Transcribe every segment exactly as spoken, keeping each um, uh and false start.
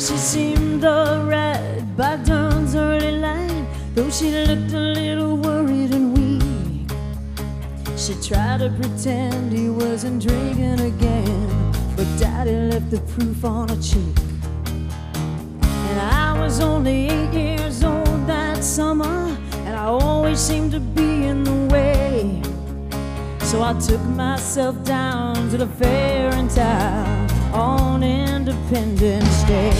she's in the red, back down the early line. Though she looked a little worried and weak, she tried to pretend he wasn't drinking again, but Daddy left the proof on her cheek. And I was only eight years old that summer, and I always seemed to be in the way. So I took myself down to the fair and town on Independence Day.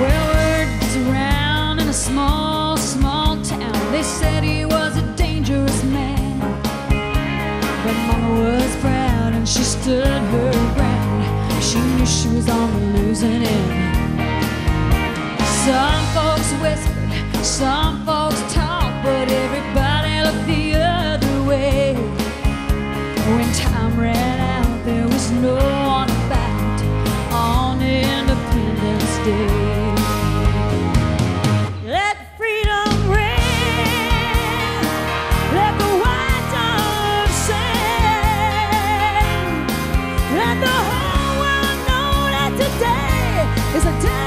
Well, word gets around in a small, small town. They said he was a dangerous man, but Mama was proud and she stood her ground. She knew she was on the losing end. Some folks whispered, some folks talked, but everybody looked the other way. When time ran out, there was no one about on Independence Day. Let freedom ring, let the white dove sing, let the whole world know that today is a day.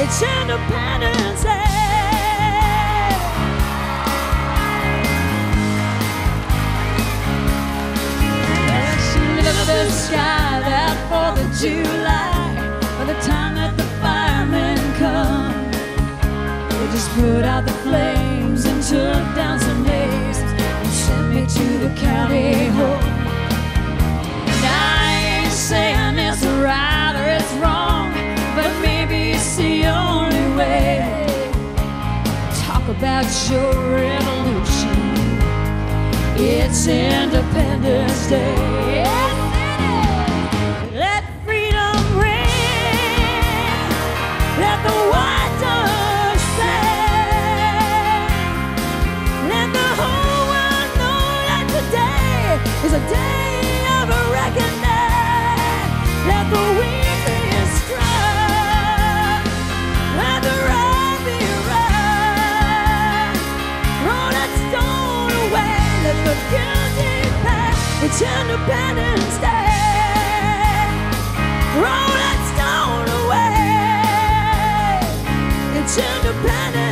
It's Independence Day. Well, she lit the sky that fourth of July. By the time that the firemen come, they just put out the flames and took down some names and sent me to the county home. And I ain't saying it's right or it's wrong, but maybe it's the only way. Talk about your revolution, it's Independence Day. Let freedom ring, let the white dove sing, let the whole world know that today is a day of reckoning. Let the weary strike, the guilty path, it's Independence Day. Roll that stone away, it's Independence Day.